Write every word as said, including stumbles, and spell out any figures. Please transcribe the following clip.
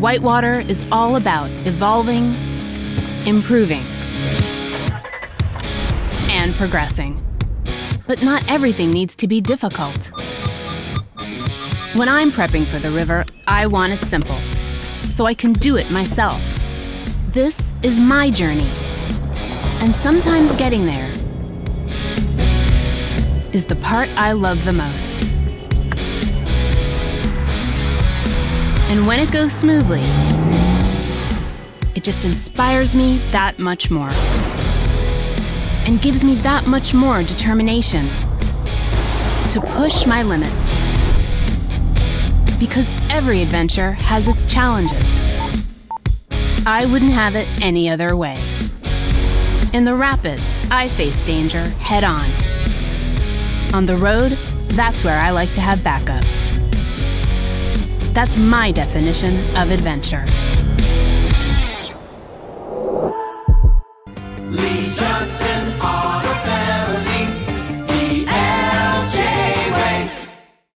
Whitewater is all about evolving, improving, and progressing. But not everything needs to be difficult. When I'm prepping for the river, I want it simple, so I can do it myself. This is my journey, and sometimes getting there is the part I love the most. And when it goes smoothly, it just inspires me that much more, and gives me that much more determination to push my limits. Because every adventure has its challenges. I wouldn't have it any other way. In the rapids, I face danger head on. On the road, that's where I like to have backup. That's my definition of adventure.